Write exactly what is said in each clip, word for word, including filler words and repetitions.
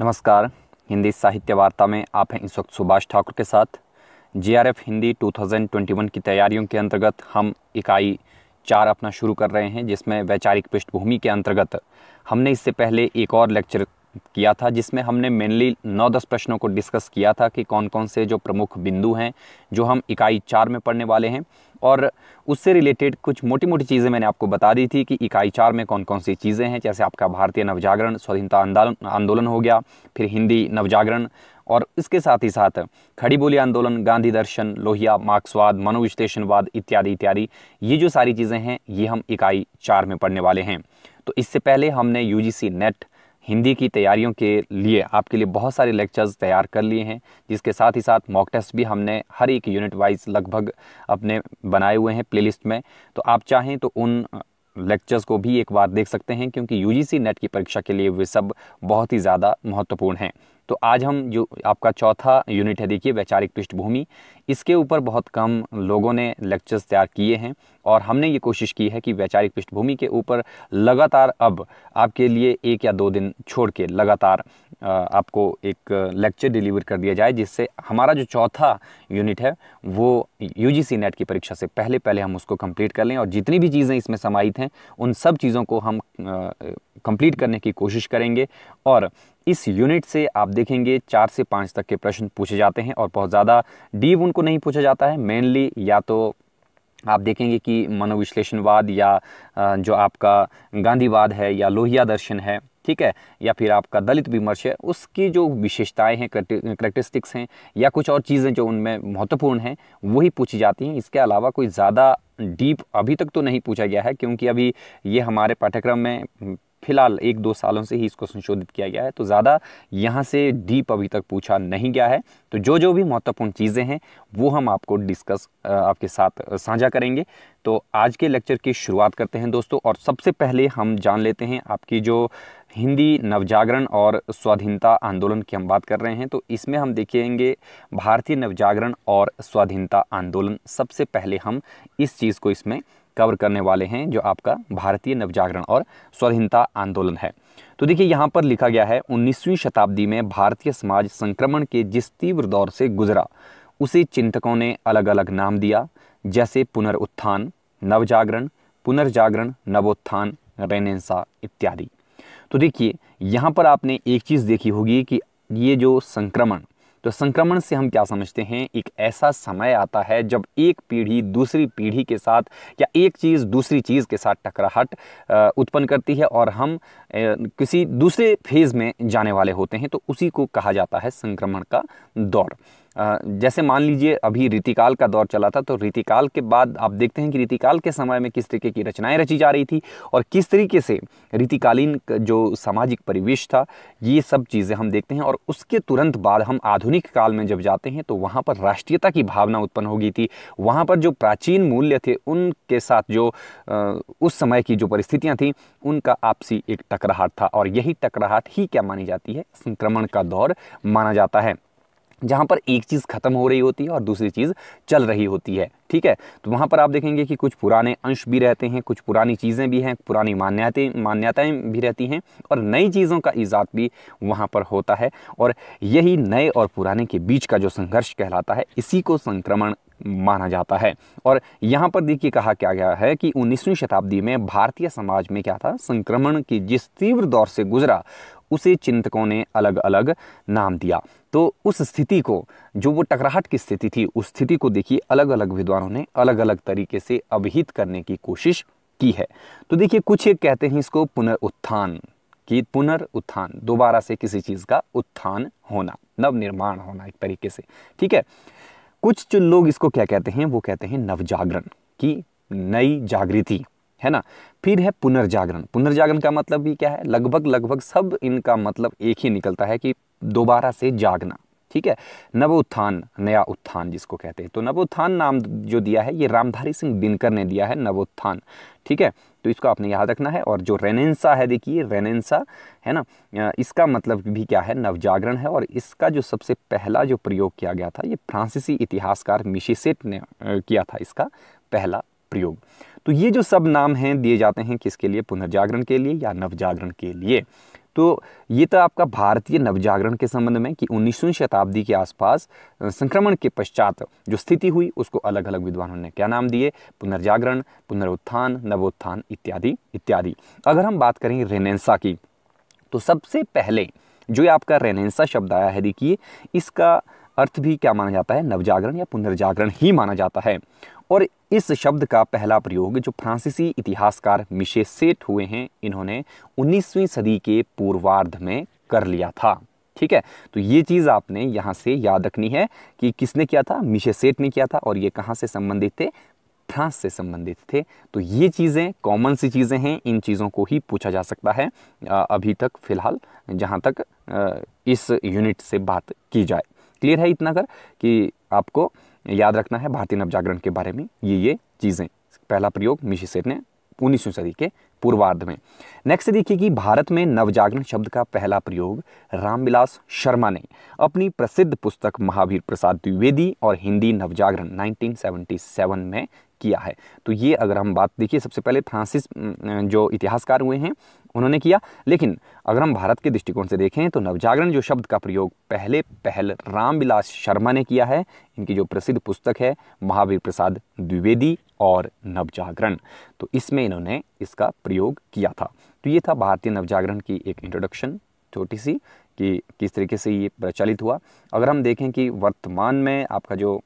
नमस्कार। हिंदी साहित्य वार्ता में आप हैं इस वक्त सुभाष ठाकुर के साथ। जीआरएफ हिंदी दो हज़ार इक्कीस की तैयारियों के अंतर्गत हम इकाई चार अपना शुरू कर रहे हैं, जिसमें वैचारिक पृष्ठभूमि के अंतर्गत हमने इससे पहले एक और लेक्चर किया था, जिसमें हमने मेनली नौ दस प्रश्नों को डिस्कस किया था कि कौन कौन से जो प्रमुख बिंदु हैं जो हम इकाई चार में पढ़ने वाले हैं, और उससे रिलेटेड कुछ मोटी मोटी चीज़ें मैंने आपको बता दी थी कि इकाई चार में कौन कौन सी चीज़ें हैं, जैसे आपका भारतीय नवजागरण स्वाधीनता आंदोलन आंदोलन हो गया, फिर हिंदी नवजागरण और इसके साथ ही साथ खड़ी बोली आंदोलन, गांधी दर्शन, लोहिया, मार्क्सवाद, मनोविश्लेषणवाद इत्यादि इत्यादि, ये जो सारी चीज़ें हैं ये हम इकाई चार में पढ़ने वाले हैं। तो इससे पहले हमने U G C net Hindi की तैयारियों के लिए आपके लिए बहुत सारे लेक्चर्स तैयार कर लिए हैं, जिसके साथ ही साथ मॉक टेस्ट भी हमने हर एक यूनिट वाइज लगभग अपने बनाए हुए हैं प्लेलिस्ट में। तो आप चाहें तो उन लेक्चर्स को भी एक बार देख सकते हैं, क्योंकि यूजीसी नेट की परीक्षा के लिए वे सब बहुत ही ज़्यादा महत्वपूर्ण हैं। तो आज हम जो आपका चौथा यूनिट है, देखिए वैचारिक पृष्ठभूमि, इसके ऊपर बहुत कम लोगों ने लेक्चर्स तैयार किए हैं, और हमने ये कोशिश की है कि वैचारिक पृष्ठभूमि के ऊपर लगातार अब आपके लिए एक या दो दिन छोड़ के लगातार आपको एक लेक्चर डिलीवर कर दिया जाए, जिससे हमारा जो चौथा यूनिट है वो यूजीसी नेट की परीक्षा से पहले पहले हम उसको कंप्लीट कर लें, और जितनी भी चीज़ें इसमें समाहित हैं उन सब चीज़ों को हम कंप्लीट करने की कोशिश करेंगे। और इस यूनिट से आप देखेंगे चार से पाँच तक के प्रश्न पूछे जाते हैं, और बहुत ज़्यादा डीप उनको नहीं पूछा जाता है। मेनली या तो आप देखेंगे कि मनोविश्लेषणवाद या जो आपका गांधीवाद है या लोहिया दर्शन है, ठीक है, या फिर आपका दलित विमर्श है, उसकी जो विशेषताएं हैं, करैक्टरिस्टिक्स हैं, या कुछ और चीज़ें जो उनमें महत्वपूर्ण हैं वही पूछी जाती हैं। इसके अलावा कोई ज़्यादा डीप अभी तक तो नहीं पूछा गया है, क्योंकि अभी ये हमारे पाठ्यक्रम में फिलहाल एक दो सालों से ही इसको संशोधित किया गया है, तो ज़्यादा यहाँ से डीप अभी तक पूछा नहीं गया है। तो जो जो भी महत्वपूर्ण चीज़ें हैं वो हम आपको डिस्कस आपके साथ साझा करेंगे। तो आज के लेक्चर की शुरुआत करते हैं दोस्तों, और सबसे पहले हम जान लेते हैं आपकी जो हिंदी नवजागरण और स्वाधीनता आंदोलन की हम बात कर रहे हैं, तो इसमें हम देखेंगे भारतीय नवजागरण और स्वाधीनता आंदोलन। सबसे पहले हम इस चीज़ को इसमें कवर करने वाले हैं जो आपका भारतीय नवजागरण और स्वाधीनता आंदोलन है। तो देखिए यहाँ पर लिखा गया है, उन्नीसवीं शताब्दी में भारतीय समाज संक्रमण के जिस तीव्र दौर से गुजरा उसे चिंतकों ने अलग अलग नाम दिया, जैसे पुनरुत्थान, नवजागरण, पुनर्जागरण, नवोत्थान, रेनेसां इत्यादि। तो देखिए यहाँ पर आपने एक चीज़ देखी होगी कि ये जो संक्रमण, तो संक्रमण से हम क्या समझते हैं, एक ऐसा समय आता है जब एक पीढ़ी दूसरी पीढ़ी के साथ या एक चीज़ दूसरी चीज़ के साथ टकराहट उत्पन्न करती है और हम किसी दूसरे फेज़ में जाने वाले होते हैं, तो उसी को कहा जाता है संक्रमण का दौर। जैसे मान लीजिए अभी रीतिकाल का दौर चला था, तो रीतिकाल के बाद आप देखते हैं कि रीतिकाल के समय में किस तरीके की रचनाएं रची जा रही थी और किस तरीके से रीतिकालीन जो सामाजिक परिवेश था, ये सब चीज़ें हम देखते हैं। और उसके तुरंत बाद हम आधुनिक काल में जब जाते हैं तो वहाँ पर राष्ट्रीयता की भावना उत्पन्न हो गई थी, वहाँ पर जो प्राचीन मूल्य थे उनके साथ जो उस समय की जो परिस्थितियाँ थीं उनका आपसी एक टकराहट था, और यही टकराहट ही क्या मानी जाती है, संक्रमण का दौर माना जाता है, जहाँ पर एक चीज़ ख़त्म हो रही होती है और दूसरी चीज़ चल रही होती है, ठीक है। तो वहाँ पर आप देखेंगे कि कुछ पुराने अंश भी रहते हैं, कुछ पुरानी चीज़ें भी हैं, पुरानी मान्यताएं मान्यताएं भी रहती हैं, और नई चीज़ों का ईजाद भी वहाँ पर होता है, और यही नए और पुराने के बीच का जो संघर्ष कहलाता है, इसी को संक्रमण माना जाता है। और यहाँ पर देखिए कहा क्या गया है कि उन्नीसवीं शताब्दी में भारतीय समाज में क्या था, संक्रमण की जिस तीव्र दौर से गुजरा उसे चिंतकों ने अलग अलग नाम दिया। तो उस स्थिति को, जो वो टकराहट की स्थिति थी, उस स्थिति को देखिए अलग अलग विद्वानों ने अलग अलग तरीके से अभिहित करने की कोशिश की है। तो देखिए कुछ एक कहते हैं इसको पुनरुत्थान, कि पुनरुत्थान दोबारा से किसी चीज़ का उत्थान होना, नवनिर्माण होना एक तरीके से, ठीक है। कुछ जो लोग इसको क्या कहते हैं, वो कहते हैं नवजागरण, की नई जागृति, है ना। फिर है पुनर्जागरण, पुनर्जागरण का मतलब भी क्या है, लगभग लगभग सब इनका मतलब एक ही निकलता है कि दोबारा से जागना, ठीक है। नवोत्थान, नया उत्थान जिसको कहते हैं, तो नवोत्थान नाम जो दिया है ये रामधारी सिंह दिनकर ने दिया है, नवोत्थान, ठीक है, तो इसको आपने याद रखना है। और जो रेनेसां है, देखिए रेनेसां है ना, इसका मतलब भी क्या है, नवजागरण है, और इसका जो सबसे पहला जो प्रयोग किया गया था ये फ्रांसीसी इतिहासकार मिशेसेट ने किया था, इसका पहला प्रयोग। तो ये जो सब नाम हैं दिए जाते हैं किसके लिए, पुनर्जागरण के लिए या नवजागरण के लिए। तो ये था आपका भारतीय नवजागरण के संबंध में कि उन्नीसवीं शताब्दी के आसपास संक्रमण के पश्चात जो स्थिति हुई उसको अलग अलग विद्वानों ने क्या नाम दिए, पुनर्जागरण, पुनरुत्थान, नवोत्थान इत्यादि इत्यादि। अगर हम बात करें रेनेसां की तो सबसे पहले जो ये आपका रेनेसां शब्द आया है, देखिए इसका अर्थ भी क्या माना जाता है, नवजागरण या पुनर्जागरण ही माना जाता है। और इस शब्द का पहला प्रयोग जो फ्रांसीसी इतिहासकार मिशे सेट हुए हैं, इन्होंने उन्नीसवीं सदी के पूर्वार्ध में कर लिया था। ठीक है, तो ये चीज़ आपने यहाँ से याद रखनी है कि किसने किया था, मिशे सेट ने किया था। और ये कहाँ से संबंधित थे, फ्रांस से संबंधित थे। तो ये चीज़ें कॉमन सी चीज़ें हैं, इन चीज़ों को ही पूछा जा सकता है अभी तक फिलहाल, जहाँ तक इस यूनिट से बात की जाए। क्लियर है इतना कर कि आपको याद रखना है भारतीय नवजागरण के बारे में ये ये चीज़ें। पहला प्रयोग मिशे सेठ ने उन्नीसवीं सदी के पूर्वार्ध में। नेक्स्ट देखिए कि भारत में नवजागरण शब्द का पहला प्रयोग रामविलास शर्मा ने अपनी प्रसिद्ध पुस्तक महावीर प्रसाद द्विवेदी और हिंदी नवजागरण उन्नीस सौ सतहत्तर में किया है। तो ये अगर हम बात देखिए, सबसे पहले फ्रांसिस जो इतिहासकार हुए हैं उन्होंने किया, लेकिन अगर हम भारत के दृष्टिकोण से देखें तो नवजागरण जो शब्द का प्रयोग पहले पहल रामविलास शर्मा ने किया है। इनकी जो प्रसिद्ध पुस्तक है महावीर प्रसाद द्विवेदी और नवजागरण, तो इसमें इन्होंने इसका प्रयोग किया था। तो ये था भारतीय नवजागरण की एक इंट्रोडक्शन छोटी सी कि किस तरीके से ये प्रचलित हुआ। अगर हम देखें कि वर्तमान में आपका जो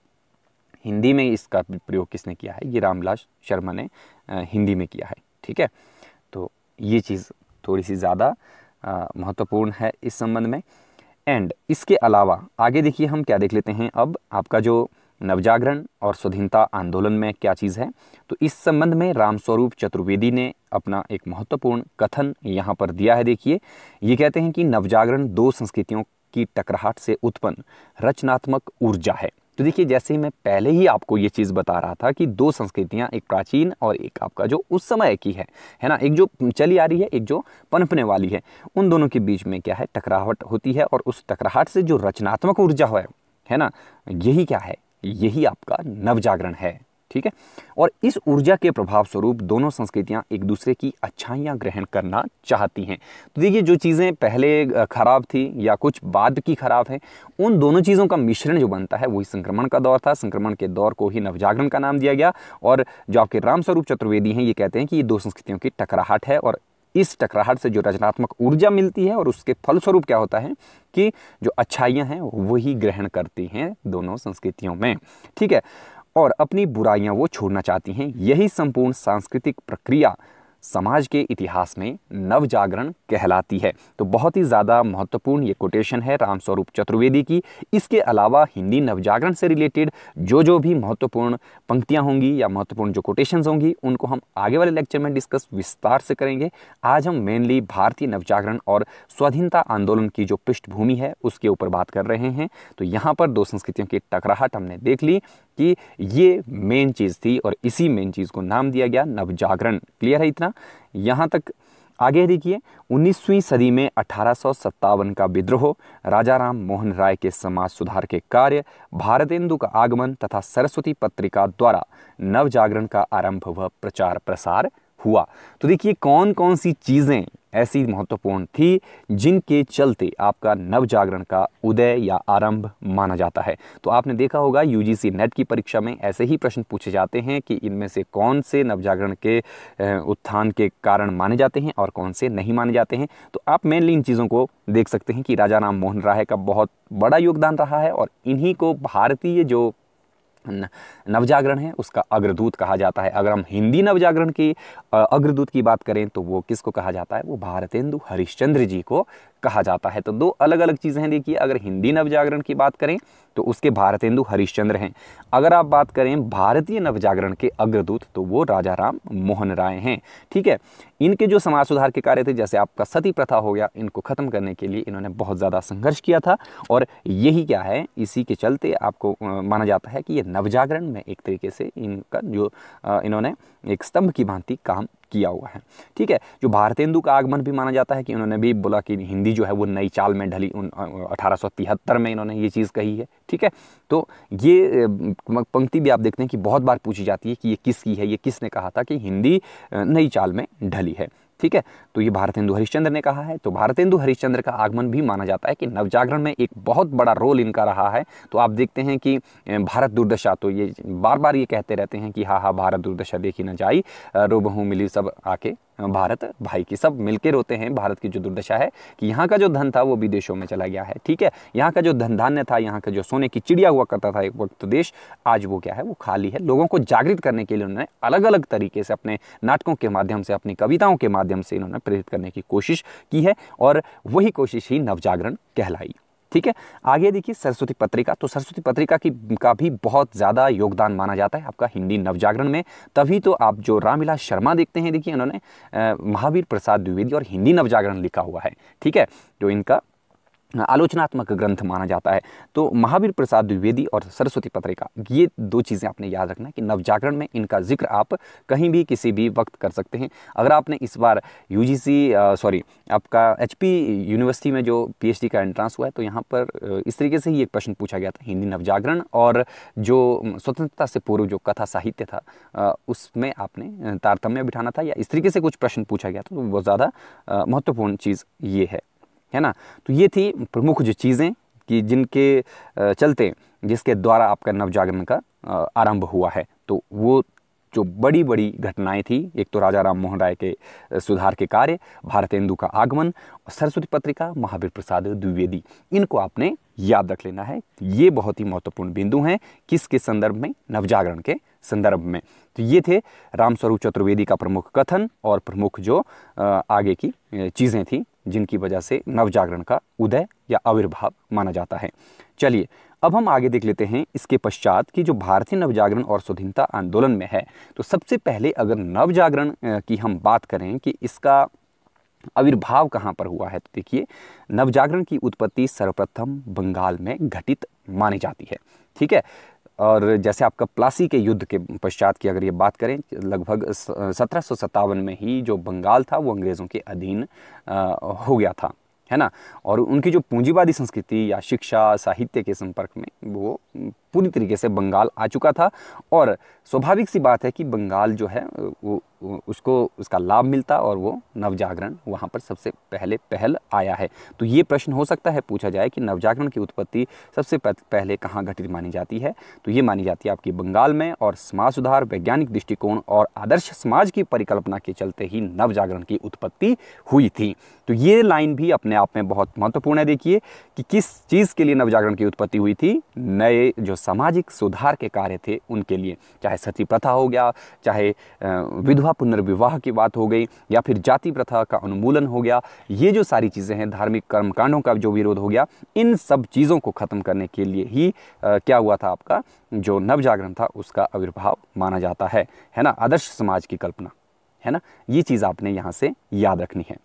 हिंदी में इसका प्रयोग किसने किया है, ये रामविलास शर्मा ने हिंदी में किया है। ठीक है, तो ये चीज़ थोड़ी सी ज़्यादा महत्वपूर्ण है इस संबंध में। एंड इसके अलावा आगे देखिए हम क्या देख लेते हैं, अब आपका जो नवजागरण और स्वाधीनता आंदोलन में क्या चीज़ है, तो इस संबंध में रामस्वरूप चतुर्वेदी ने अपना एक महत्वपूर्ण कथन यहाँ पर दिया है। देखिए ये कहते हैं कि नवजागरण दो संस्कृतियों की टकराहट से उत्पन्न रचनात्मक ऊर्जा है। तो देखिए जैसे मैं पहले ही आपको ये चीज़ बता रहा था कि दो संस्कृतियाँ, एक प्राचीन और एक आपका जो उस समय की है, है ना, एक जो चली आ रही है, एक जो पनपने वाली है, उन दोनों के बीच में क्या है, टकराहट होती है। और उस टकराहट से जो रचनात्मक ऊर्जा है, है ना, यही क्या है, यही आपका नवजागरण है। ठीक है, और इस ऊर्जा के प्रभाव स्वरूप दोनों संस्कृतियाँ एक दूसरे की अच्छाइयाँ ग्रहण करना चाहती हैं। तो देखिए जो चीज़ें पहले खराब थी या कुछ बाद की खराब है, उन दोनों चीज़ों का मिश्रण जो बनता है वही संक्रमण का दौर था। संक्रमण के दौर को ही नवजागरण का नाम दिया गया। और जो आपके रामस्वरूप चतुर्वेदी हैं, ये कहते हैं कि ये दो संस्कृतियों की टकराहट है और इस टकराहट से जो रचनात्मक ऊर्जा मिलती है और उसके फलस्वरूप क्या होता है कि जो अच्छाइयाँ हैं वही ग्रहण करती हैं दोनों संस्कृतियों में। ठीक है, और अपनी बुराइयां वो छोड़ना चाहती हैं। यही संपूर्ण सांस्कृतिक प्रक्रिया समाज के इतिहास में नवजागरण कहलाती है। तो बहुत ही ज़्यादा महत्वपूर्ण ये कोटेशन है रामस्वरूप चतुर्वेदी की। इसके अलावा हिंदी नवजागरण से रिलेटेड जो जो भी महत्वपूर्ण पंक्तियां होंगी या महत्वपूर्ण जो कोटेशंस होंगी, उनको हम आगे वाले लेक्चर में डिस्कस विस्तार से करेंगे। आज हम मेनली भारतीय नवजागरण और स्वाधीनता आंदोलन की जो पृष्ठभूमि है उसके ऊपर बात कर रहे हैं। तो यहाँ पर दो संस्कृतियों की टकराहट हमने देख ली कि ये मेन चीज़ थी और इसी मेन चीज़ को नाम दिया गया नवजागरण। क्लियर है इतना यहाँ तक। आगे देखिए उन्नीसवीं सदी में अठारह सौ सत्तावन का विद्रोह, राजा राम मोहन राय के समाज सुधार के कार्य, भारतेंदु का आगमन तथा सरस्वती पत्रिका द्वारा नवजागरण का आरंभ व प्रचार प्रसार हुआ। तो देखिए कौन कौन सी चीज़ें ऐसी महत्वपूर्ण थी जिनके चलते आपका नवजागरण का उदय या आरंभ माना जाता है। तो आपने देखा होगा यूजीसी नेट की परीक्षा में ऐसे ही प्रश्न पूछे जाते हैं कि इनमें से कौन से नवजागरण के उत्थान के कारण माने जाते हैं और कौन से नहीं माने जाते हैं। तो आप मेनली इन चीज़ों को देख सकते हैं कि राजा राम मोहन राय का बहुत बड़ा योगदान रहा है और इन्हीं को भारतीय जो नवजागरण है उसका अग्रदूत कहा जाता है। अगर हम हिंदी नवजागरण की अग्रदूत की बात करें तो वो किसको कहा जाता है, वो भारतेंदु हरिश्चंद्र जी को कहा जाता है। तो दो अलग अलग चीज़ें हैं। देखिए अगर हिंदी नवजागरण की बात करें तो उसके भारतेंदु हरिश्चंद्र हैं। अगर आप बात करें भारतीय नवजागरण के अग्रदूत तो वो राजा राम मोहन राय हैं। ठीक है, इनके जो समाज सुधार के कार्य थे, जैसे आपका सती प्रथा हो गया, इनको ख़त्म करने के लिए इन्होंने बहुत ज़्यादा संघर्ष किया था और यही क्या है, इसी के चलते आपको माना जाता है कि ये नवजागरण में एक तरीके से इनका जो इन्होंने एक स्तंभ की भांति काम किया हुआ है। ठीक है, जो भारतेंदु का आगमन भी माना जाता है कि उन्होंने भी बोला कि हिंदी जो है वो नई चाल में ढली, उन अठारह सौ तिहत्तर में इन्होंने ये चीज़ कही है। ठीक है, तो ये पंक्ति भी आप देखते हैं कि बहुत बार पूछी जाती है कि ये किसकी है, ये किसने कहा था कि हिंदी नई चाल में ढली है। ठीक है, तो ये भारतेंदु हरिश्चंद्र ने कहा है। तो भारतेंदु हरिश्चंद्र का आगमन भी माना जाता है कि नवजागरण में एक बहुत बड़ा रोल इनका रहा है। तो आप देखते हैं कि भारत दुर्दशा, तो ये बार बार ये कहते रहते हैं कि हाँ हाँ भारत दुर्दशा देखी न जाई, रोबहू मिली सब आके भारत भाई की, सब मिलके रोते हैं भारत की जो दुर्दशा है, कि यहाँ का जो धन था वो विदेशों में चला गया है। ठीक है, यहाँ का जो धन धान्य था, यहाँ का जो सोने की चिड़िया हुआ करता था एक वक्त देश, आज वो क्या है, वो खाली है। लोगों को जागृत करने के लिए उन्होंने अलग अलग तरीके से अपने नाटकों के माध्यम से, अपनी कविताओं के माध्यम से इन्होंने प्रेरित करने की कोशिश की है, और वही कोशिश ही नवजागरण कहलाई। ठीक है, आगे देखिए सरस्वती पत्रिका। तो सरस्वती पत्रिका की का भी बहुत ज़्यादा योगदान माना जाता है आपका हिंदी नवजागरण में। तभी तो आप जो रामविलास शर्मा देखते हैं, देखिए उन्होंने महावीर प्रसाद द्विवेदी और हिंदी नवजागरण लिखा हुआ है। ठीक है, तो इनका आलोचनात्मक ग्रंथ माना जाता है। तो महावीर प्रसाद द्विवेदी और सरस्वती पत्रिका, ये दो चीज़ें आपने याद रखना कि नवजागरण में इनका जिक्र आप कहीं भी किसी भी वक्त कर सकते हैं। अगर आपने इस बार यूजीसी सॉरी आपका एचपी यूनिवर्सिटी में जो पीएचडी का एंट्रांस हुआ है, तो यहाँ पर इस तरीके से ही एक प्रश्न पूछा गया था हिंदी नवजागरण, और जो स्वतंत्रता से पूर्व जो कथा साहित्य था उसमें आपने तारतम्य बिठाना था, या इस तरीके से कुछ प्रश्न पूछा गया था। तो बहुत ज़्यादा महत्वपूर्ण चीज़ ये है, है ना। तो ये थी प्रमुख जो चीज़ें कि जिनके चलते, जिसके द्वारा आपका नवजागरण का आरंभ हुआ है। तो वो जो बड़ी बड़ी घटनाएं थी, एक तो राजा राम मोहन राय के सुधार के कार्य, भारतेंदु का आगमन, सरस्वती पत्रिका, महावीर प्रसाद द्विवेदी, इनको आपने याद रख लेना है। ये बहुत ही महत्वपूर्ण बिंदु हैं, किसके संदर्भ में, नवजागरण के संदर्भ में। तो ये थे रामस्वरूप चतुर्वेदी का प्रमुख कथन और प्रमुख जो आगे की चीज़ें थी जिनकी वजह से नवजागरण का उदय या आविर्भाव माना जाता है। चलिए अब हम आगे देख लेते हैं इसके पश्चात कि जो भारतीय नवजागरण और स्वतंत्रता आंदोलन में है। तो सबसे पहले अगर नवजागरण की हम बात करें कि इसका आविर्भाव कहाँ पर हुआ है, तो देखिए नवजागरण की उत्पत्ति सर्वप्रथम बंगाल में घटित मानी जाती है। ठीक है, और जैसे आपका प्लासी के युद्ध के पश्चात की अगर ये बात करें, लगभग सत्रह सौ सत्तावन में ही जो बंगाल था वो अंग्रेज़ों के अधीन हो गया था, है ना। और उनकी जो पूंजीवादी संस्कृति या शिक्षा साहित्य के संपर्क में वो पूरी तरीके से बंगाल आ चुका था, और स्वाभाविक सी बात है कि बंगाल जो है वो उसको उसका लाभ मिलता, और वो नवजागरण वहाँ पर सबसे पहले पहल आया है। तो ये प्रश्न हो सकता है पूछा जाए कि नवजागरण की उत्पत्ति सबसे पहले कहाँ घटित मानी जाती है, तो ये मानी जाती है आपकी बंगाल में, और समाज सुधार, वैज्ञानिक दृष्टिकोण और आदर्श समाज की परिकल्पना के चलते ही नवजागरण की उत्पत्ति हुई थी। तो ये लाइन भी अपने आप में बहुत महत्वपूर्ण है। देखिए कि किस चीज़ के लिए नवजागरण की उत्पत्ति हुई थी, नए जो सामाजिक सुधार के कार्य थे उनके लिए, चाहे सती प्रथा हो गया, चाहे विधवा पुनर्विवाह की बात हो गई, या फिर जाति प्रथा का उन्मूलन हो गया, ये जो सारी चीज़ें हैं, धार्मिक कर्मकांडों का जो विरोध हो गया, इन सब चीज़ों को ख़त्म करने के लिए ही आ, क्या हुआ था आपका जो नवजागरण था उसका आविर्भाव माना जाता है, है ना। आदर्श समाज की कल्पना, है ना, ये चीज़ आपने यहाँ से याद रखनी है।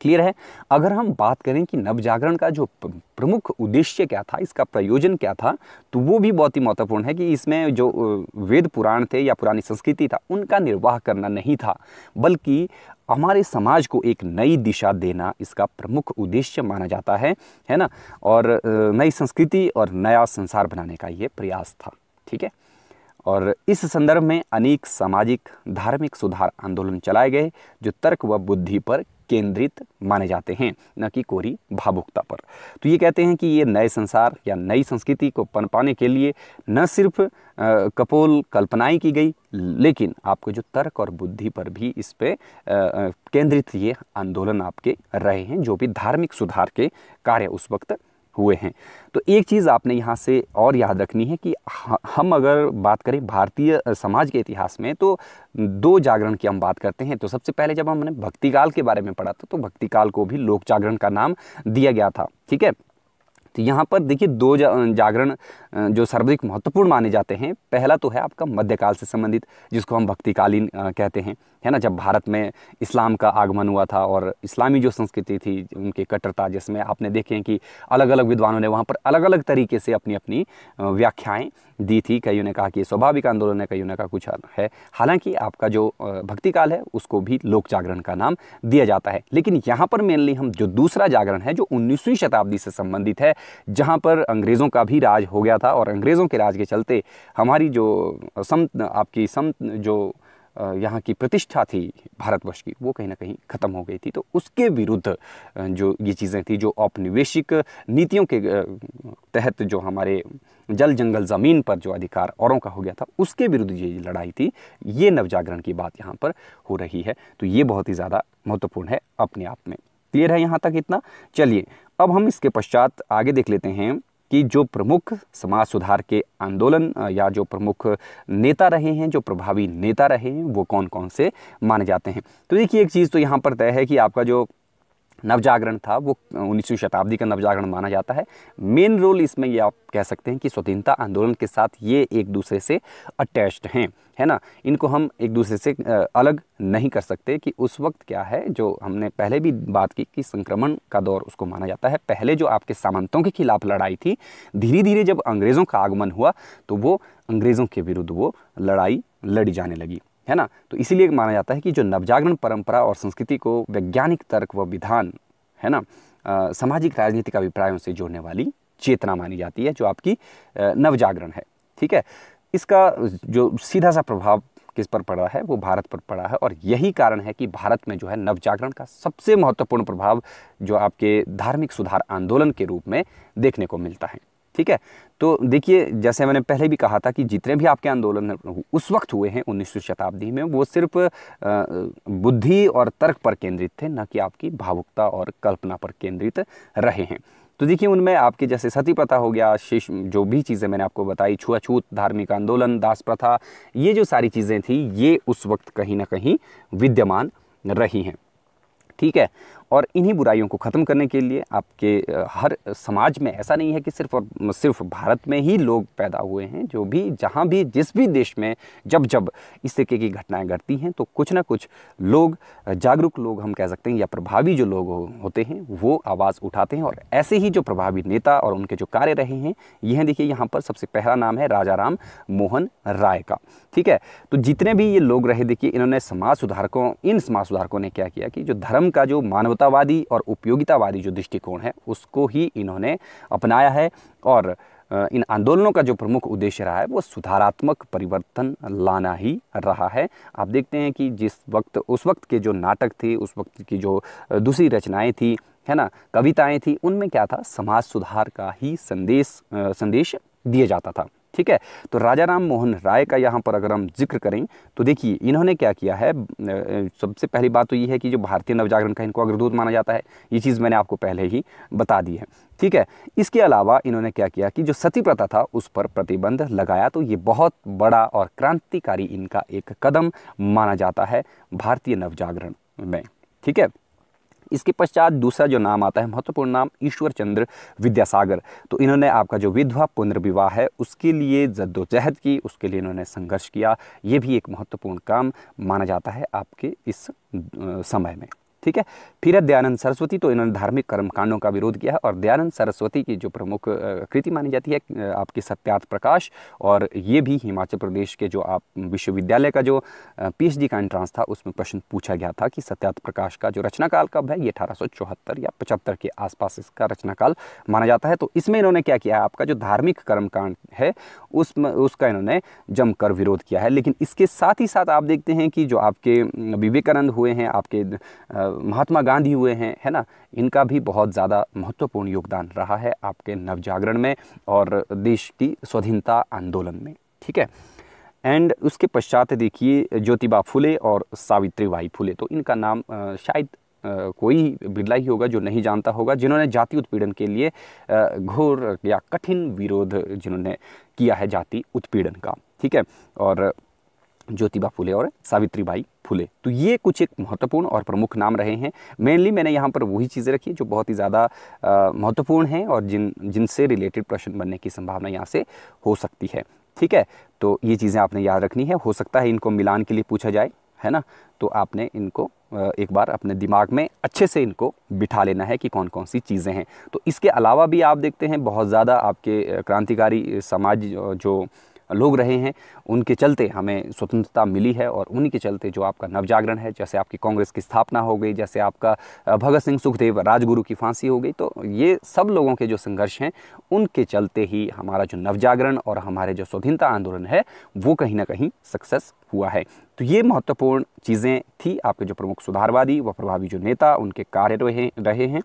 क्लियर है। अगर हम बात करें कि नवजागरण का जो प्रमुख उद्देश्य क्या था, इसका प्रयोजन क्या था, तो वो भी बहुत ही महत्वपूर्ण है कि इसमें जो वेद पुराण थे या पुरानी संस्कृति था उनका निर्वाह करना नहीं था, बल्कि हमारे समाज को एक नई दिशा देना इसका प्रमुख उद्देश्य माना जाता है, है ना, और नई संस्कृति और नया संसार बनाने का ये प्रयास था। ठीक है, और इस संदर्भ में अनेक सामाजिक धार्मिक सुधार आंदोलन चलाए गए जो तर्क व बुद्धि पर केंद्रित माने जाते हैं, न कि कोरी भावुकता पर। तो ये कहते हैं कि ये नए संसार या नई संस्कृति को पनपाने के लिए न सिर्फ आ, कपोल कल्पनाएं की गई, लेकिन आपको जो तर्क और बुद्धि पर भी इस पे आ, केंद्रित ये आंदोलन आपके रहे हैं, जो भी धार्मिक सुधार के कार्य उस वक्त हुए हैं। तो एक चीज़ आपने यहाँ से और याद रखनी है कि हम अगर बात करें भारतीय समाज के इतिहास में, तो दो जागरण की हम बात करते हैं। तो सबसे पहले जब हमने भक्तिकाल के बारे में पढ़ा था, तो भक्तिकाल को भी लोक जागरण का नाम दिया गया था। ठीक है, तो यहाँ पर देखिए दो जागरण जो सर्वाधिक महत्वपूर्ण माने जाते हैं, पहला तो है आपका मध्यकाल से संबंधित, जिसको हम भक्तिकालीन कहते हैं, है ना, जब भारत में इस्लाम का आगमन हुआ था और इस्लामी जो संस्कृति थी उनके कट्टरता, जिसमें आपने देखें कि अलग अलग विद्वानों ने वहाँ पर अलग अलग तरीके से अपनी अपनी व्याख्याएँ दी थी। कईयों ने कहा कि स्वाभाविक आंदोलन है, कईयों ने कहा कुछ है। हालांकि आपका जो भक्तिकाल है उसको भी लोक जागरण का नाम दिया जाता है। लेकिन यहाँ पर मेनली हम जो दूसरा जागरण है, जो उन्नीसवीं शताब्दी से संबंधित है, जहाँ पर अंग्रेज़ों का भी राज हो गया था, और अंग्रेज़ों के राज के चलते हमारी जो सम आपकी सम जो यहाँ की प्रतिष्ठा थी भारतवर्ष की, वो कहीं ना कहीं ख़त्म हो गई थी। तो उसके विरुद्ध जो ये चीज़ें थी, जो औपनिवेशिक नीतियों के तहत जो हमारे जल जंगल ज़मीन पर जो अधिकार औरों का हो गया था, उसके विरुद्ध ये लड़ाई थी, ये नवजागरण की बात यहाँ पर हो रही है। तो ये बहुत ही ज़्यादा महत्वपूर्ण है अपने आप में। क्लियर है यहाँ तक इतना? चलिए अब हम इसके पश्चात आगे देख लेते हैं कि जो प्रमुख समाज सुधार के आंदोलन या जो प्रमुख नेता रहे हैं, जो प्रभावी नेता रहे हैं, वो कौन कौन से माने जाते हैं। तो देखिए एक चीज़ तो यहाँ पर तय है कि आपका जो नवजागरण था वो उन्नीसवीं शताब्दी का नवजागरण माना जाता है। मेन रोल इसमें ये आप कह सकते हैं कि स्वतंत्रता आंदोलन के साथ ये एक दूसरे से अटैच्ड हैं, है ना। इनको हम एक दूसरे से अलग नहीं कर सकते कि उस वक्त क्या है, जो हमने पहले भी बात की कि संक्रमण का दौर उसको माना जाता है। पहले जो आपके सामंतों के खिलाफ लड़ाई थी, धीरे धीरे जब अंग्रेज़ों का आगमन हुआ तो वो अंग्रेज़ों के विरुद्ध वो लड़ाई लड़ी जाने लगी, है ना। तो इसीलिए माना जाता है कि जो नवजागरण परंपरा और संस्कृति को वैज्ञानिक तर्क व विधान, है ना, आ, सामाजिक राजनीतिक अभिप्रायों से जोड़ने वाली चेतना मानी जाती है, जो आपकी नवजागरण है। ठीक है, इसका जो सीधा सा प्रभाव किस पर पड़ा है, वो भारत पर पड़ा है। और यही कारण है कि भारत में जो है नवजागरण का सबसे महत्वपूर्ण प्रभाव जो आपके धार्मिक सुधार आंदोलन के रूप में देखने को मिलता है। ठीक है, तो देखिए जैसे मैंने पहले भी कहा था कि जितने भी आपके आंदोलन उस वक्त हुए हैं उन्नीसवीं शताब्दी में, वो सिर्फ बुद्धि और तर्क पर केंद्रित थे, ना कि आपकी भावुकता और कल्पना पर केंद्रित रहे हैं। तो देखिए उनमें आपके जैसे सती प्रथा हो गया, शेष जो भी चीज़ें मैंने आपको बताई, छुआछूत धार्मिक आंदोलन, दास प्रथा, ये जो सारी चीज़ें थी ये उस वक्त कहीं ना कहीं विद्यमान रही हैं। ठीक है, और इन्हीं बुराइयों को ख़त्म करने के लिए आपके हर समाज में, ऐसा नहीं है कि सिर्फ और सिर्फ भारत में ही लोग पैदा हुए हैं, जो भी जहाँ भी जिस भी देश में जब जब इस तरीके की घटनाएं घटती हैं तो कुछ ना कुछ लोग, जागरूक लोग हम कह सकते हैं, या प्रभावी जो लोग हो, होते हैं वो आवाज़ उठाते हैं। और ऐसे ही जो प्रभावी नेता और उनके जो कार्य रहे हैं, यह देखिए यहाँ पर सबसे पहला नाम है राजा राम मोहन राय का। ठीक है, तो जितने भी ये लोग रहे, देखिए इन्होंने समाज सुधारकों इन समाज सुधारकों ने क्या किया कि जो धर्म का जो मानवता वादी और उपयोगितावादी जो दृष्टिकोण है उसको ही इन्होंने अपनाया है। और इन आंदोलनों का जो प्रमुख उद्देश्य रहा है वो सुधारात्मक परिवर्तन लाना ही रहा है। आप देखते हैं कि जिस वक्त उस वक्त के जो नाटक थे, उस वक्त की जो दूसरी रचनाएं थी, है ना, कविताएं थी, उनमें क्या था, समाज सुधार का ही संदेश संदेश दिया जाता था। ठीक है, तो राजा राम मोहन राय का यहाँ पर अगर हम जिक्र करें तो देखिए इन्होंने क्या किया है। सबसे पहली बात तो ये है कि जो भारतीय नवजागरण का इनको अग्रदूत माना जाता है, ये चीज़ मैंने आपको पहले ही बता दी है। ठीक है, इसके अलावा इन्होंने क्या किया कि जो सती प्रथा था उस पर प्रतिबंध लगाया, तो ये बहुत बड़ा और क्रांतिकारी इनका एक कदम माना जाता है भारतीय नवजागरण में। ठीक है, इसके पश्चात दूसरा जो नाम आता है महत्वपूर्ण नाम, ईश्वरचंद्र विद्यासागर। तो इन्होंने आपका जो विधवा पुनर्विवाह है उसके लिए जद्दोजहद की, उसके लिए इन्होंने संघर्ष किया। ये भी एक महत्वपूर्ण काम माना जाता है आपके इस समय में। ठीक है, फिर है दयानंद सरस्वती। तो इन्होंने धार्मिक कर्मकांडों का विरोध किया है। और दयानंद सरस्वती की जो प्रमुख कृति मानी जाती है आपकी सत्यार्थ प्रकाश, और ये भी हिमाचल प्रदेश के जो आप विश्वविद्यालय का जो पीएचडी का एंट्रांस था उसमें प्रश्न पूछा गया था कि सत्यार्थ प्रकाश का जो रचनाकाल कब है, ये अठारह सौ चौहत्तर या पचहत्तर के आसपास इसका रचनाकाल माना जाता है। तो इसमें इन्होंने क्या किया, आपका जो धार्मिक कर्मकांड है उसमें उसका इन्होंने जमकर विरोध किया है। लेकिन इसके साथ ही साथ आप देखते हैं कि जो आपके विवेकानंद हुए हैं, आपके महात्मा गांधी हुए हैं, है ना, इनका भी बहुत ज़्यादा महत्वपूर्ण योगदान रहा है आपके नवजागरण में और देश की स्वाधीनता आंदोलन में। ठीक है, एंड उसके पश्चात देखिए ज्योतिबा फुले और सावित्रीबाई फुले। तो इनका नाम शायद कोई बिरला ही होगा जो नहीं जानता होगा, जिन्होंने जाति उत्पीड़न के लिए घोर या कठिन विरोध जिन्होंने किया है जाति उत्पीड़न का। ठीक है, और ज्योतिबा फुले और सावित्रीबाई फुले, तो ये कुछ एक महत्वपूर्ण और प्रमुख नाम रहे हैं। मेनली मैंने यहाँ पर वही चीज़ें रखी जो बहुत ही ज़्यादा महत्वपूर्ण हैं और जिन जिनसे रिलेटेड प्रश्न बनने की संभावना यहाँ से हो सकती है। ठीक है, तो ये चीज़ें आपने याद रखनी है। हो सकता है इनको मिलान के लिए पूछा जाए, है ना, तो आपने इनको एक बार अपने दिमाग में अच्छे से इनको बिठा लेना है कि कौन कौन सी चीज़ें हैं। तो इसके अलावा भी आप देखते हैं बहुत ज़्यादा आपके क्रांतिकारी समाज जो लोग रहे हैं, उनके चलते हमें स्वतंत्रता मिली है। और उन्हीं के चलते जो आपका नवजागरण है, जैसे आपकी कांग्रेस की स्थापना हो गई, जैसे आपका भगत सिंह, सुखदेव, राजगुरु की फांसी हो गई, तो ये सब लोगों के जो संघर्ष हैं उनके चलते ही हमारा जो नवजागरण और हमारे जो स्वतंत्रता आंदोलन है वो कहीं ना कहीं सक्सेस हुआ है। तो ये महत्वपूर्ण चीज़ें थी आपके जो प्रमुख सुधारवादी व प्रभावी जो नेता उनके कार्य रहे रहे हैं।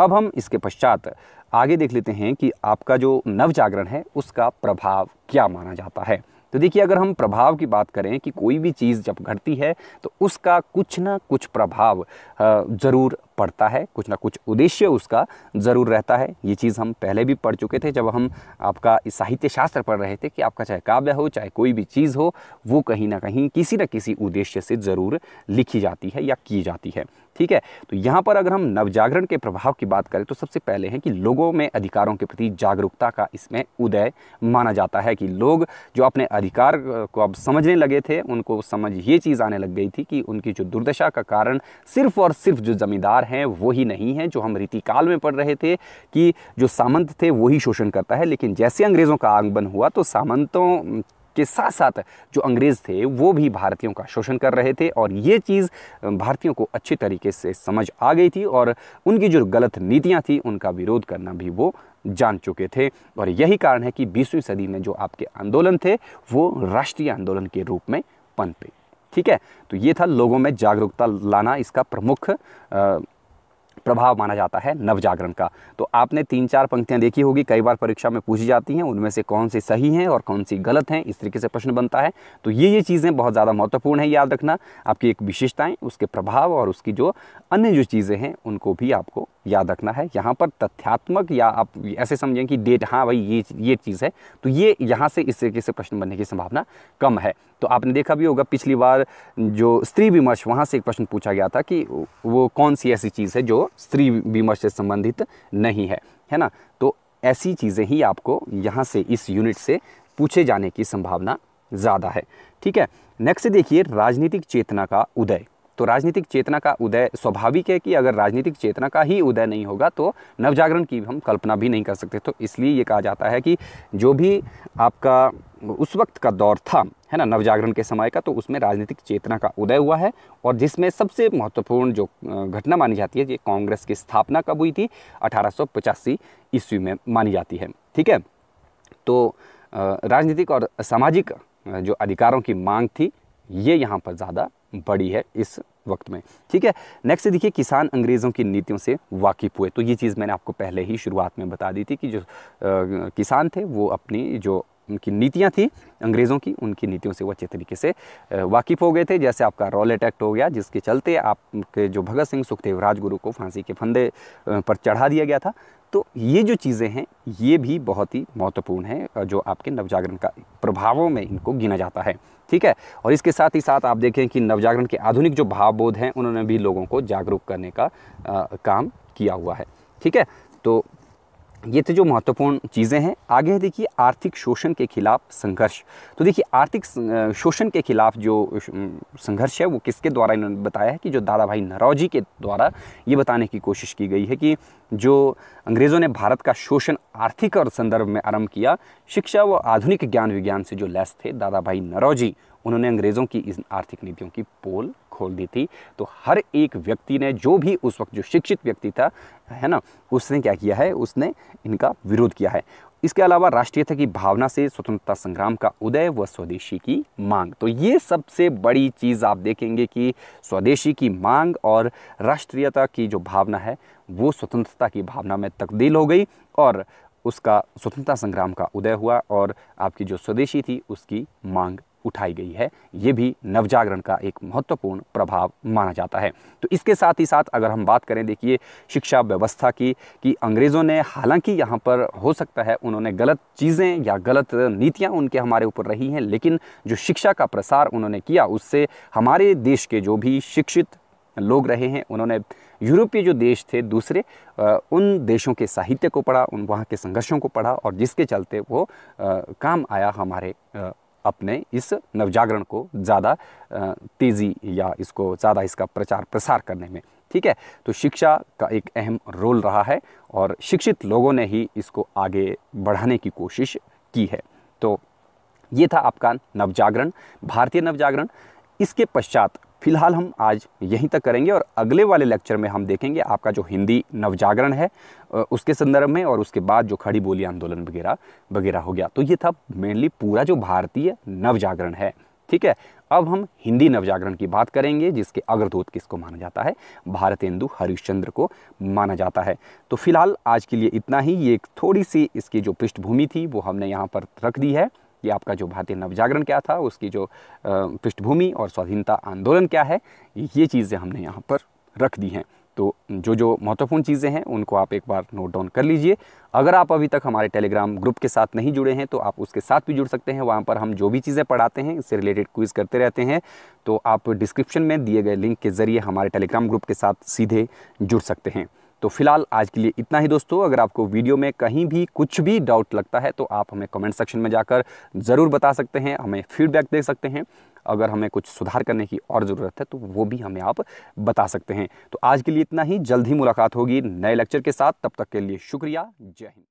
अब हम इसके पश्चात आगे देख लेते हैं कि आपका जो नवजागरण है उसका प्रभाव क्या माना जाता है। तो देखिए, अगर हम प्रभाव की बात करें कि कोई भी चीज़ जब घटती है तो उसका कुछ ना कुछ प्रभाव ज़रूर पड़ता है, कुछ ना कुछ उद्देश्य उसका ज़रूर रहता है। ये चीज़ हम पहले भी पढ़ चुके थे जब हम आपका साहित्य शास्त्र पढ़ रहे थे कि आपका चाहे काव्य हो, चाहे कोई भी चीज़ हो, वो कहीं ना कहीं किसी न किसी उद्देश्य से ज़रूर लिखी जाती है या की जाती है। ठीक है, तो यहाँ पर अगर हम नवजागरण के प्रभाव की बात करें तो सबसे पहले है कि लोगों में अधिकारों के प्रति जागरूकता का इसमें उदय माना जाता है कि लोग जो अपने अधिकार को अब समझने लगे थे, उनको समझ ये चीज़ आने लग गई थी कि उनकी जो दुर्दशा का कारण सिर्फ और सिर्फ जो ज़मींदार हैं वही नहीं है। जो हम रीतिकाल में पढ़ रहे थे कि जो सामंत थे वही शोषण करता है, लेकिन जैसे अंग्रेज़ों का आगमन हुआ तो सामंतों के साथ साथ जो अंग्रेज़ थे वो भी भारतीयों का शोषण कर रहे थे। और ये चीज़ भारतीयों को अच्छे तरीके से समझ आ गई थी और उनकी जो गलत नीतियां थी उनका विरोध करना भी वो जान चुके थे। और यही कारण है कि बीसवीं सदी में जो आपके आंदोलन थे वो राष्ट्रीय आंदोलन के रूप में पनपे। ठीक है, तो ये था लोगों में जागरूकता लाना, इसका प्रमुख आ, प्रभाव माना जाता है नवजागरण का। तो आपने तीन चार पंक्तियां देखी होगी, कई बार परीक्षा में पूछी जाती हैं, उनमें से कौन सी सही हैं और कौन सी गलत हैं, इस तरीके से प्रश्न बनता है। तो ये ये चीज़ें बहुत ज़्यादा महत्वपूर्ण है याद रखना, आपकी एक विशेषताएं, उसके प्रभाव और उसकी जो अन्य जो चीज़ें हैं उनको भी आपको याद रखना है। यहाँ पर तथ्यात्मक या आप ऐसे समझें कि डेट, हाँ भाई ये ये चीज़ है, तो ये यहाँ से इस तरीके से प्रश्न बनने की संभावना कम है। तो आपने देखा भी होगा पिछली बार जो स्त्री विमर्श, वहाँ से एक प्रश्न पूछा गया था कि वो कौन सी ऐसी चीज़ है जो स्त्री विमर्श से संबंधित नहीं है, है ना। तो ऐसी चीज़ें ही आपको यहाँ से इस यूनिट से पूछे जाने की संभावना ज़्यादा है। ठीक है, नेक्स्ट देखिए राजनीतिक चेतना का उदय। तो राजनीतिक चेतना का उदय स्वाभाविक है कि अगर राजनीतिक चेतना का ही उदय नहीं होगा तो नवजागरण की हम कल्पना भी नहीं कर सकते। तो इसलिए ये कहा जाता है कि जो भी आपका उस वक्त का दौर था, है ना, नवजागरण के समय का, तो उसमें राजनीतिक चेतना का उदय हुआ है। और जिसमें सबसे महत्वपूर्ण जो घटना मानी जाती है ये कांग्रेस की स्थापना कब हुई थी, अठारह सौ पचासी ईस्वी में मानी जाती है। ठीक है, तो राजनीतिक और सामाजिक जो अधिकारों की मांग थी ये यहाँ पर ज़्यादा बड़ी है इस वक्त में। ठीक है, नेक्स्ट देखिए किसान अंग्रेज़ों की नीतियों से वाकिफ हुए। तो ये चीज़ मैंने आपको पहले ही शुरुआत में बता दी थी कि जो आ, किसान थे वो अपनी जो उनकी नीतियां थी अंग्रेज़ों की, उनकी नीतियों से वो अच्छे तरीके से वाकिफ़ हो गए थे। जैसे आपका रॉलेट एक्ट हो गया, जिसके चलते आपके जो भगत सिंह, सुखदेव, राजगुरु को फांसी के फंदे पर चढ़ा दिया गया था। तो ये जो चीज़ें हैं ये भी बहुत ही महत्वपूर्ण हैं, जो आपके नवजागरण का प्रभावों में इनको गिना जाता है। ठीक है, और इसके साथ ही साथ आप देखें कि नवजागरण के आधुनिक जो भावबोध हैं उन्होंने भी लोगों को जागरूक करने का आ, काम किया हुआ है। ठीक है, तो ये तो जो महत्वपूर्ण चीज़ें हैं। आगे है देखिए आर्थिक शोषण के खिलाफ संघर्ष। तो देखिए आर्थिक शोषण के खिलाफ जो संघर्ष है वो किसके द्वारा इन्होंने बताया है कि जो दादाभाई नौरोजी के द्वारा ये बताने की कोशिश की गई है कि जो अंग्रेज़ों ने भारत का शोषण आर्थिक और संदर्भ में आरंभ किया, शिक्षा व आधुनिक ज्ञान विज्ञान से जो लैस थे दादाभाई नौरोजी, उन्होंने अंग्रेज़ों की इन आर्थिक नीतियों की पोल खोल दी थी। तो हर एक व्यक्ति ने, जो भी उस वक्त जो शिक्षित व्यक्ति था, है ना, उसने क्या किया है, उसने इनका विरोध किया है। इसके अलावा राष्ट्रीयता की भावना से स्वतंत्रता संग्राम का उदय व स्वदेशी की मांग। तो ये सबसे बड़ी चीज़ आप देखेंगे कि स्वदेशी की मांग और राष्ट्रीयता की जो भावना है वो स्वतंत्रता की भावना में तब्दील हो गई और उसका स्वतंत्रता संग्राम का उदय हुआ और आपकी जो स्वदेशी थी उसकी मांग उठाई गई है। ये भी नवजागरण का एक महत्वपूर्ण प्रभाव माना जाता है। तो इसके साथ ही साथ अगर हम बात करें देखिए शिक्षा व्यवस्था की, कि अंग्रेज़ों ने, हालांकि यहाँ पर हो सकता है उन्होंने गलत चीज़ें या गलत नीतियाँ उनके हमारे ऊपर रही हैं, लेकिन जो शिक्षा का प्रसार उन्होंने किया उससे हमारे देश के जो भी शिक्षित लोग रहे हैं उन्होंने यूरोपीय जो देश थे दूसरे उन देशों के साहित्य को पढ़ा, उन वहाँ के संघर्षों को पढ़ा, और जिसके चलते वो काम आया हमारे अपने इस नवजागरण को ज़्यादा तेज़ी या इसको ज़्यादा इसका प्रचार प्रसार करने में। ठीक है, तो शिक्षा का एक अहम रोल रहा है और शिक्षित लोगों ने ही इसको आगे बढ़ाने की कोशिश की है। तो ये था आपका नवजागरण, भारतीय नवजागरण। इसके पश्चात फिलहाल हम आज यहीं तक करेंगे और अगले वाले लेक्चर में हम देखेंगे आपका जो हिंदी नवजागरण है उसके संदर्भ में, और उसके बाद जो खड़ी बोली आंदोलन वगैरह वगैरह हो गया। तो ये था मेनली पूरा जो भारतीय नवजागरण है, ठीक है। अब हम हिंदी नवजागरण की बात करेंगे जिसके अग्रदूत किसको माना जाता है, भारतेंदु हरिश्चंद्र को माना जाता है। तो फिलहाल आज के लिए इतना ही। ये एक थोड़ी सी इसकी जो पृष्ठभूमि थी वो हमने यहाँ पर रख दी है कि आपका जो भारतीय नवजागरण क्या था, उसकी जो पृष्ठभूमि और स्वाधीनता आंदोलन क्या है, ये चीज़ें हमने यहाँ पर रख दी हैं। तो जो जो महत्वपूर्ण चीज़ें हैं उनको आप एक बार नोट डाउन कर लीजिए। अगर आप अभी तक हमारे टेलीग्राम ग्रुप के साथ नहीं जुड़े हैं तो आप उसके साथ भी जुड़ सकते हैं। वहाँ पर हम जो भी चीज़ें पढ़ाते हैं इससे रिलेटेड क्विज़ करते रहते हैं। तो आप डिस्क्रिप्शन में दिए गए लिंक के ज़रिए हमारे टेलीग्राम ग्रुप के साथ सीधे जुड़ सकते हैं। तो फिलहाल आज के लिए इतना ही दोस्तों। अगर आपको वीडियो में कहीं भी कुछ भी डाउट लगता है तो आप हमें कमेंट सेक्शन में जाकर ज़रूर बता सकते हैं, हमें फीडबैक दे सकते हैं। अगर हमें कुछ सुधार करने की और ज़रूरत है तो वो भी हमें आप बता सकते हैं। तो आज के लिए इतना ही। जल्द ही मुलाकात होगी नए लेक्चर के साथ। तब तक के लिए शुक्रिया। जय हिंद।